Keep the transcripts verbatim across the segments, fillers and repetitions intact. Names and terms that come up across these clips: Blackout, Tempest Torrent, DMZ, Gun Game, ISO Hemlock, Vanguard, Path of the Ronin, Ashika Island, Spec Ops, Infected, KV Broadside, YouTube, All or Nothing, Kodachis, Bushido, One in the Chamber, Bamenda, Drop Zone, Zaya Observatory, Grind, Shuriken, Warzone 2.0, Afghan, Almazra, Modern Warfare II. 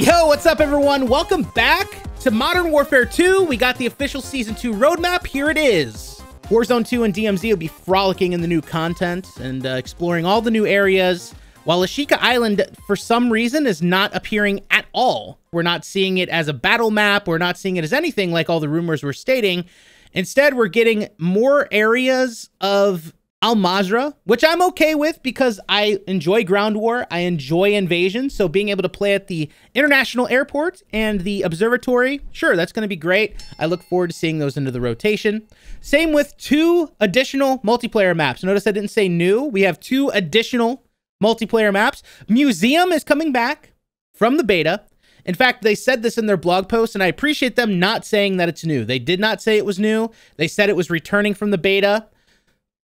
Yo, what's up everyone? Welcome back to Modern Warfare two. We got the official Season two roadmap. Here it is. Warzone two and D M Z will be frolicking in the new content and uh, exploring all the new areas, while Ashika Island, for some reason, is not appearing at all. We're not seeing it as a battle map. We're not seeing it as anything like all the rumors were stating. Instead, we're getting more areas of Almazra, which I'm okay with because I enjoy ground war. I enjoy invasion. So being able to play at the international airport and the observatory, sure, that's going to be great. I look forward to seeing those into the rotation. Same with two additional multiplayer maps. Notice I didn't say new. We have two additional multiplayer maps. Museum is coming back from the beta. In fact, they said this in their blog post, and I appreciate them not saying that it's new. They did not say it was new. They said it was returning from the beta.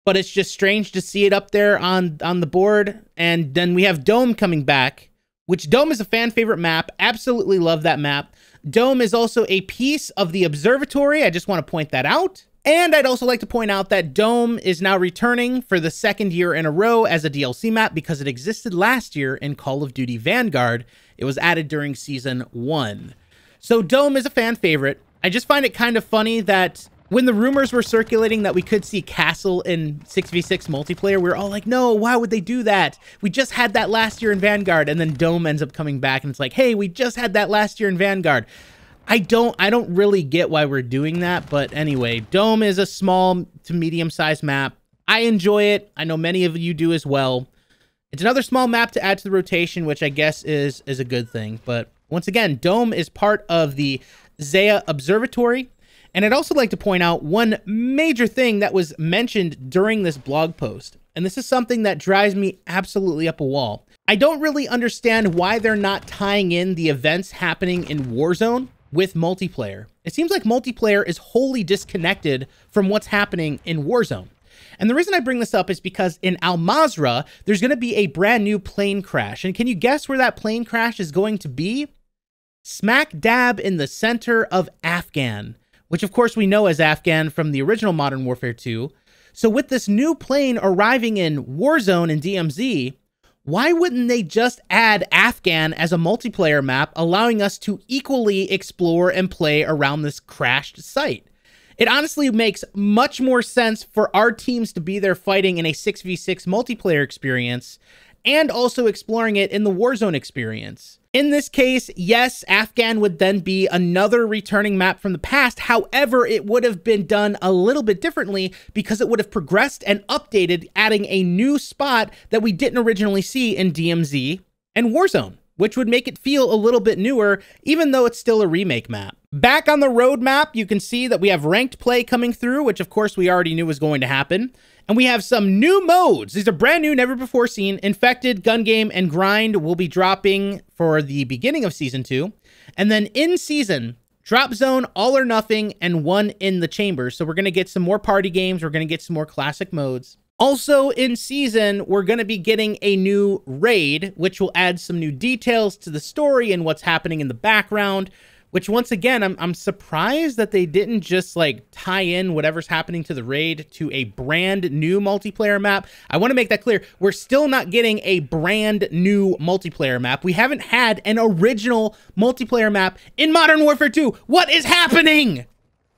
But it's just strange to see it up there on, on the board. And then we have Dome coming back, which Dome is a fan favorite map. Absolutely love that map. Dome is also a piece of the observatory. I just want to point that out. And I'd also like to point out that Dome is now returning for the second year in a row as a D L C map because it existed last year in Call of Duty Vanguard. It was added during season one. So Dome is a fan favorite. I just find it kind of funny that when the rumors were circulating that we could see Castle in six v six multiplayer, we were all like, no, why would they do that? We just had that last year in Vanguard. And then Dome ends up coming back and it's like, hey, we just had that last year in Vanguard. I don't I don't really get why we're doing that. But anyway, Dome is a small to medium sized map. I enjoy it. I know many of you do as well. It's another small map to add to the rotation, which I guess is, is a good thing. But once again, Dome is part of the Zaya Observatory. And I'd also like to point out one major thing that was mentioned during this blog post. And this is something that drives me absolutely up a wall. I don't really understand why they're not tying in the events happening in Warzone with multiplayer. It seems like multiplayer is wholly disconnected from what's happening in Warzone. And the reason I bring this up is because in Almazra, there's going to be a brand new plane crash. And can you guess where that plane crash is going to be? Smack dab in the center of Afghan, which of course we know as Afghan from the original Modern Warfare two. So with this new plane arriving in Warzone and D M Z, why wouldn't they just add Afghan as a multiplayer map, allowing us to equally explore and play around this crashed site? It honestly makes much more sense for our teams to be there fighting in a six v six multiplayer experience and also exploring it in the Warzone experience. In this case, yes, Afghan would then be another returning map from the past. However, it would have been done a little bit differently because it would have progressed and updated, adding a new spot that we didn't originally see in D M Z and Warzone, which would make it feel a little bit newer, even though it's still a remake map. Back on the roadmap, you can see that we have ranked play coming through, which of course we already knew was going to happen. And we have some new modes. These are brand new, never before seen. Infected, Gun Game, and Grind will be dropping for the beginning of season two. And then in season, Drop Zone, All or Nothing, and One in the Chamber. So we're gonna get some more party games. We're gonna get some more classic modes. Also in season, we're going to be getting a new raid, which will add some new details to the story and what's happening in the background, which once again, I'm, I'm surprised that they didn't just like tie in whatever's happening to the raid to a brand new multiplayer map. I want to make that clear. We're still not getting a brand new multiplayer map. We haven't had an original multiplayer map in Modern Warfare two. What is happening?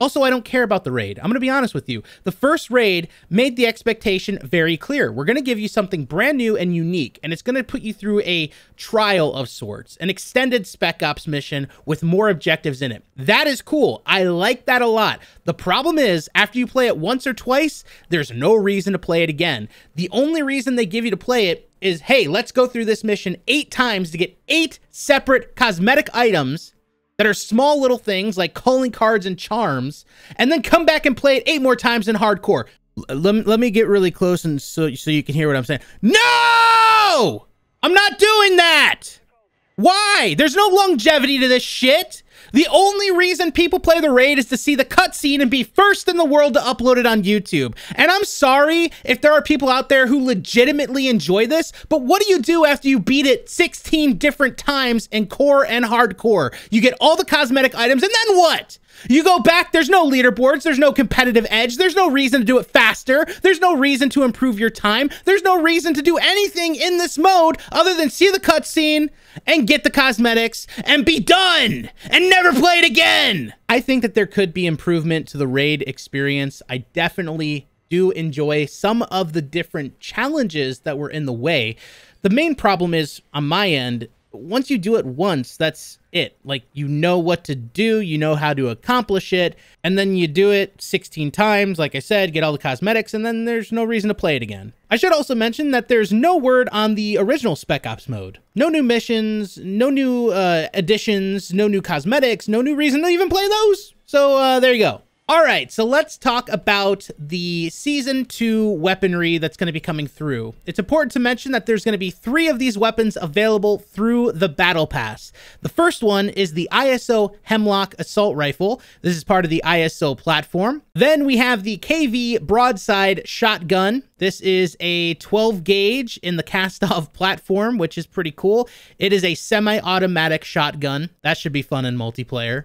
Also, I don't care about the raid. I'm going to be honest with you. The first raid made the expectation very clear. We're going to give you something brand new and unique, and it's going to put you through a trial of sorts, an extended Spec Ops mission with more objectives in it. That is cool. I like that a lot. The problem is, after you play it once or twice, there's no reason to play it again. The only reason they give you to play it is, hey, let's go through this mission eight times to get eight separate cosmetic items that are small little things like calling cards and charms, and then come back and play it eight more times in hardcore. Let me, let me get really close and so, so you can hear what I'm saying. No! I'm not doing that! Why? There's no longevity to this shit. The only reason people play the raid is to see the cutscene and be first in the world to upload it on YouTube. And I'm sorry if there are people out there who legitimately enjoy this, but what do you do after you beat it sixteen different times in core and hardcore? You get all the cosmetic items, and then what? You go back, there's no leaderboards, there's no competitive edge, there's no reason to do it faster, there's no reason to improve your time, there's no reason to do anything in this mode other than see the cutscene and get the cosmetics and be done and never play it again. I think that there could be improvement to the raid experience. I definitely do enjoy some of the different challenges that were in the way. The main problem is, on my end, once you do it once, that's it. Like, you know what to do, you know how to accomplish it, and then you do it sixteen times, like I said, get all the cosmetics, and then there's no reason to play it again. I should also mention that there's no word on the original Spec Ops mode. No new missions, no new uh, additions, no new cosmetics, no new reason to even play those. So uh, there you go. All right, so let's talk about the season two weaponry that's going to be coming through. It's important to mention that there's going to be three of these weapons available through the battle pass. The first one is the I S O Hemlock assault rifle. This is part of the I S O platform. Then we have the K V Broadside shotgun. This is a twelve gauge in the cast-off platform, which is pretty cool. It is a semi-automatic shotgun. That should be fun in multiplayer.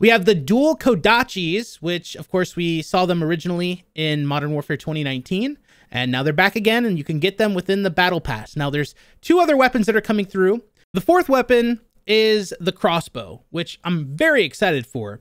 We have the dual Kodachis, which, of course, we saw them originally in Modern Warfare twenty nineteen. And now they're back again, and you can get them within the Battle Pass. Now, there's two other weapons that are coming through. The fourth weapon is the crossbow, which I'm very excited for.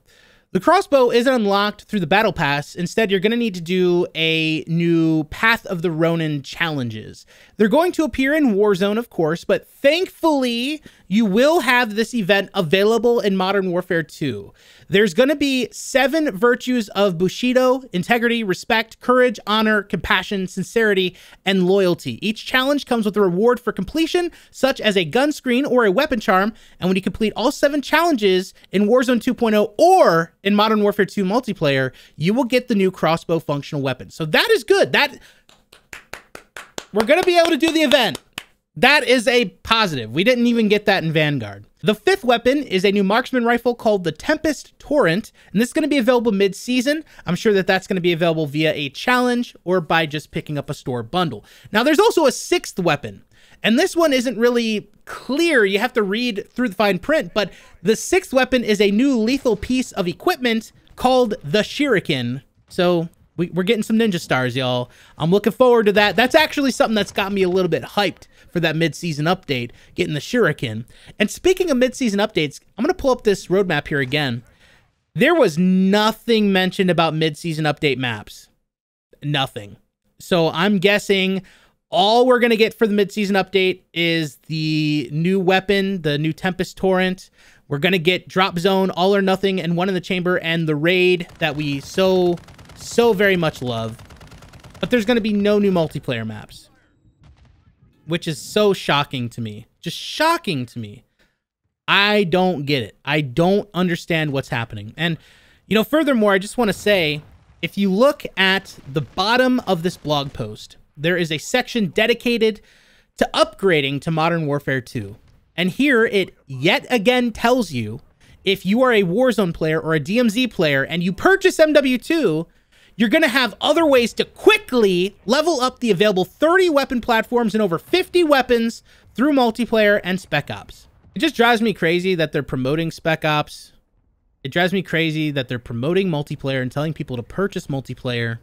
The crossbow isn't unlocked through the battle pass. Instead, you're going to need to do a new Path of the Ronin challenges. They're going to appear in Warzone, of course, but thankfully, you will have this event available in Modern Warfare two. There's going to be seven virtues of Bushido: integrity, respect, courage, honor, compassion, sincerity, and loyalty. Each challenge comes with a reward for completion, such as a gun screen or a weapon charm. And when you complete all seven challenges in Warzone two point oh or in Modern Warfare two multiplayer, you will get the new crossbow functional weapon. So that is good. That we're going to be able to do the event. That is a positive. We didn't even get that in Vanguard. The fifth weapon is a new marksman rifle called the Tempest Torrent, and this is going to be available mid-season. I'm sure that that's going to be available via a challenge or by just picking up a store bundle. Now, there's also a sixth weapon, and this one isn't really clear. You have to read through the fine print, but the sixth weapon is a new lethal piece of equipment called the Shuriken. So We, we're getting some ninja stars, y'all. I'm looking forward to that. That's actually something that's got me a little bit hyped for that mid-season update, getting the Shuriken. And speaking of mid-season updates, I'm going to pull up this roadmap here again. There was nothing mentioned about mid-season update maps. Nothing. So I'm guessing all we're going to get for the mid-season update is the new weapon, the new Tempest Torrent. We're going to get Drop Zone, All or Nothing, and One in the Chamber, and the raid that we so... so very much love. But there's going to be no new multiplayer maps, which is so shocking to me. Just shocking to me. I don't get it. I don't understand what's happening. And, you know, furthermore, I just want to say, if you look at the bottom of this blog post, there is a section dedicated to upgrading to Modern Warfare two. And here it yet again tells you, if you are a Warzone player or a D M Z player and you purchase M W two, you're going to have other ways to quickly level up the available thirty weapon platforms and over fifty weapons through multiplayer and Spec Ops. It just drives me crazy that they're promoting Spec Ops. It drives me crazy that they're promoting multiplayer and telling people to purchase multiplayer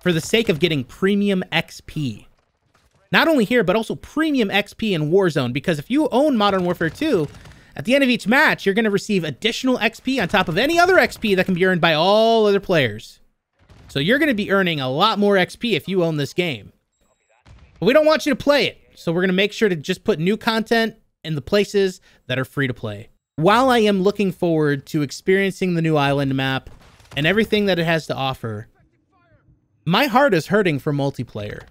for the sake of getting premium X P. Not only here, but also premium X P in Warzone, because if you own Modern Warfare two, at the end of each match, you're going to receive additional X P on top of any other X P that can be earned by all other players. So you're going to be earning a lot more X P if you own this game. But we don't want you to play it, so we're going to make sure to just put new content in the places that are free to play. While I am looking forward to experiencing the new island map and everything that it has to offer, my heart is hurting for multiplayer.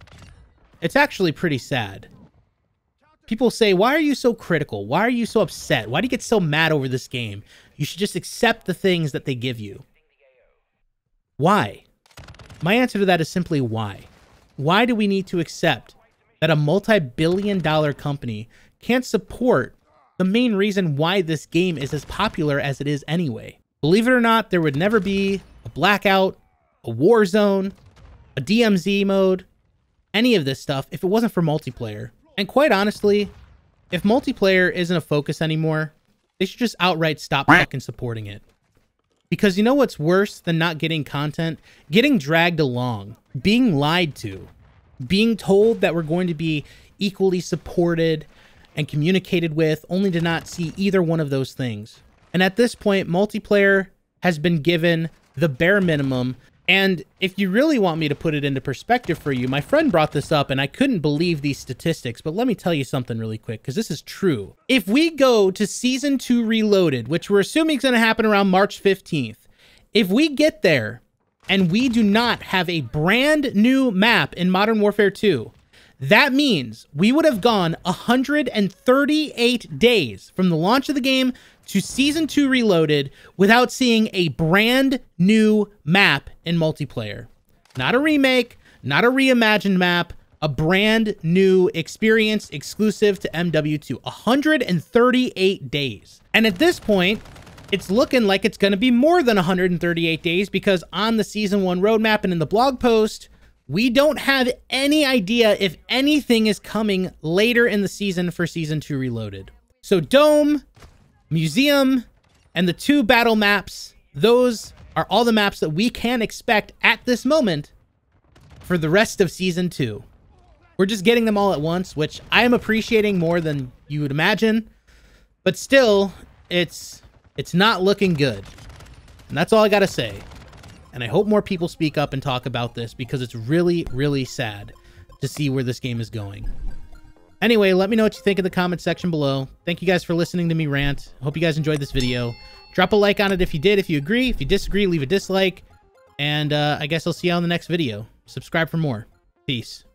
It's actually pretty sad. People say, why are you so critical? Why are you so upset? Why do you get so mad over this game? You should just accept the things that they give you. Why? My answer to that is simply why. Why do we need to accept that a multi-billion dollar company can't support the main reason why this game is as popular as it is anyway? Believe it or not, there would never be a Blackout, a Warzone, a D M Z mode, any of this stuff if it wasn't for multiplayer. And quite honestly, if multiplayer isn't a focus anymore, they should just outright stop fucking supporting it. Because you know what's worse than not getting content? Getting dragged along, being lied to, being told that we're going to be equally supported and communicated with, only to not see either one of those things. And at this point, multiplayer has been given the bare minimum. And if you really want me to put it into perspective for you, my friend brought this up and I couldn't believe these statistics, but let me tell you something really quick, because this is true. If we go to Season two Reloaded, which we're assuming is going to happen around March fifteenth, if we get there and we do not have a brand new map in Modern Warfare two, that means we would have gone one hundred thirty-eight days from the launch of the game to Season two Reloaded without seeing a brand new map in multiplayer. Not a remake, not a reimagined map, a brand new experience exclusive to M W two. one hundred thirty-eight days. And at this point, it's looking like it's going to be more than one hundred thirty-eight days, because on the Season one roadmap and in the blog post, we don't have any idea if anything is coming later in the season for Season two Reloaded. So Dome, Museum, and the two battle maps, those are all the maps that we can expect at this moment for the rest of Season two. We're just getting them all at once, which I am appreciating more than you would imagine, but still, it's it's not looking good. And that's all I gotta say. And I hope more people speak up and talk about this, because it's really, really sad to see where this game is going. Anyway, let me know what you think in the comment section below. Thank you guys for listening to me rant. Hope you guys enjoyed this video. Drop a like on it if you did, if you agree. If you disagree, leave a dislike. And uh, I guess I'll see you on the next video. Subscribe for more. Peace.